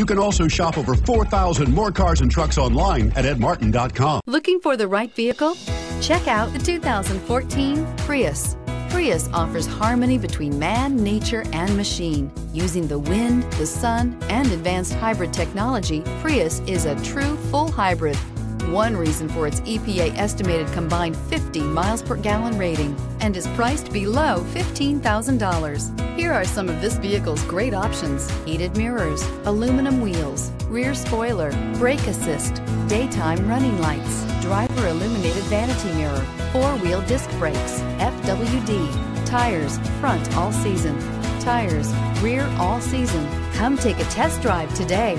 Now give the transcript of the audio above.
You can also shop over 4,000 more cars and trucks online at edmartin.com. Looking for the right vehicle? Check out the 2014 Prius. Prius offers harmony between man, nature, and machine. Using the wind, the sun, and advanced hybrid technology, Prius is a true full hybrid. One reason for its EPA-estimated combined 50 miles per gallon rating, and is priced below $15,000. Here are some of this vehicle's great options: heated mirrors, aluminum wheels, rear spoiler, brake assist, daytime running lights, driver illuminated vanity mirror, four-wheel disc brakes, FWD, tires, front all season, tires, rear all season. Come take a test drive today.